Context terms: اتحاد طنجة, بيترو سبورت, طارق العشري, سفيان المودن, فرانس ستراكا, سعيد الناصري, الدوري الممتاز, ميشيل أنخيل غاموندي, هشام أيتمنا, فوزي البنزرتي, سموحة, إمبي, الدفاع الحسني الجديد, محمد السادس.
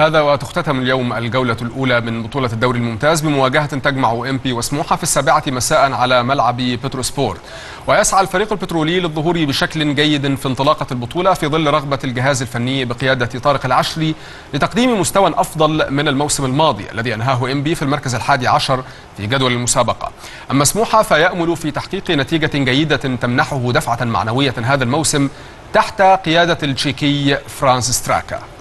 هذا وتختتم اليوم الجولة الأولى من بطولة الدوري الممتاز بمواجهة تجمع إمبي وسموحة في 7 مساء على ملعب بيترو سبورت. ويسعى الفريق البترولي للظهور بشكل جيد في انطلاقة البطولة في ظل رغبة الجهاز الفني بقيادة طارق العشري لتقديم مستوى أفضل من الموسم الماضي الذي أنهاه إمبي في المركز ال11 في جدول المسابقة. أما سموحة فيأمل في تحقيق نتيجة جيدة تمنحه دفعة معنوية هذا الموسم تحت قيادة التشيكي فرانس ستراكا.